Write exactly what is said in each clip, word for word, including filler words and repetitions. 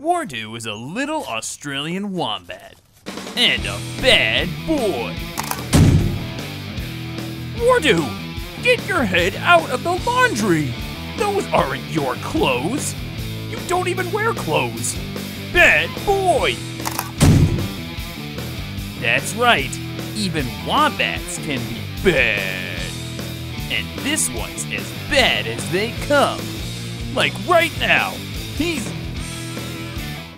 Wardoo is a little Australian wombat and a bad boy. Wardoo, get your head out of the laundry. Those aren't your clothes. You don't even wear clothes. Bad boy. That's right, even wombats can be bad. And this one's as bad as they come. Like right now, he's...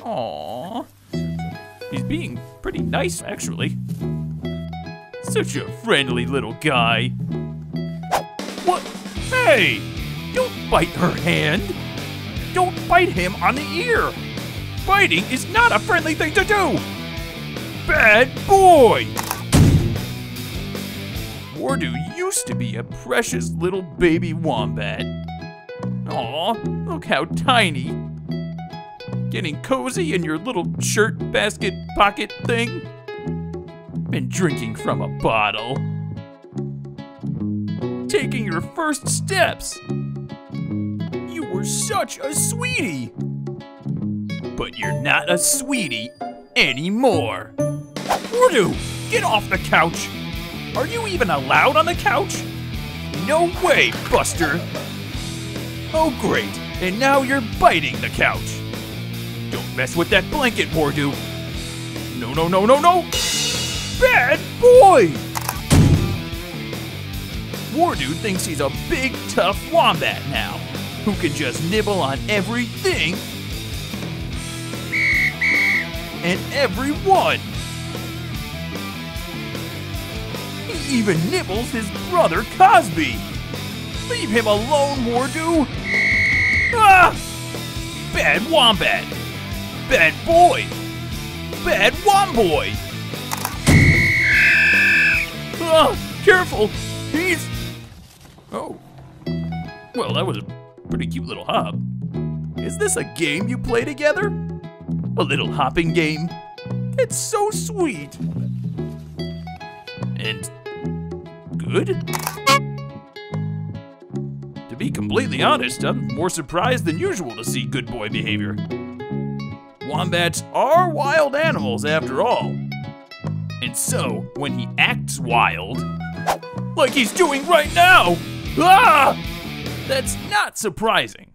Aww. He's being pretty nice, actually. Such a friendly little guy. What? Hey! Don't bite her hand! Don't bite him on the ear! Biting is not a friendly thing to do! Bad boy! Wardoo used to be a precious little baby wombat. Aw, look how tiny. Getting cozy in your little shirt basket pocket thing. And drinking from a bottle. Taking your first steps. You were such a sweetie. But you're not a sweetie anymore. Wardoo, get off the couch! Are you even allowed on the couch? No way, Buster! Oh great, and now you're biting the couch. Don't mess with that blanket, Wardoo. No, no, no, no, no! Bad boy! Wardoo thinks he's a big, tough wombat now, who can just nibble on everything and everyone. He even nibbles his brother Cosby. Leave him alone, Wardoo. Ah! Bad wombat. Bad boy. Bad womboy. Ah, careful. He's... Oh. Well, that was a pretty cute little hop. Is this a game you play together? A little hopping game? It's so sweet. And good? To be completely honest, I'm more surprised than usual to see good boy behavior. Wombats are wild animals after all. And so, when he acts wild, like he's doing right now, ah! That's not surprising.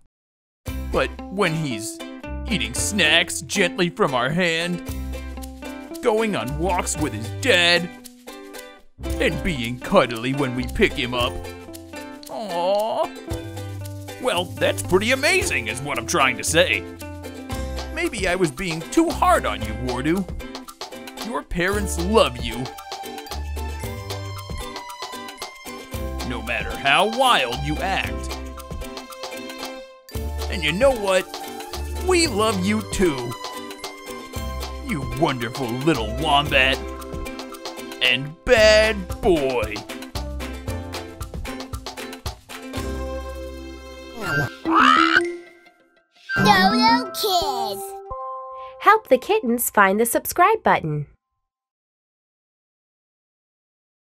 But when he's eating snacks gently from our hand, going on walks with his dad, and being cuddly when we pick him up. Aww. Well, that's pretty amazing is what I'm trying to say. Maybe I was being too hard on you, Wardoo. Your parents love you. No matter how wild you act. And you know what? We love you too, you wonderful little wombat and bad boy. Dodo Kids. Help the kittens find the subscribe button.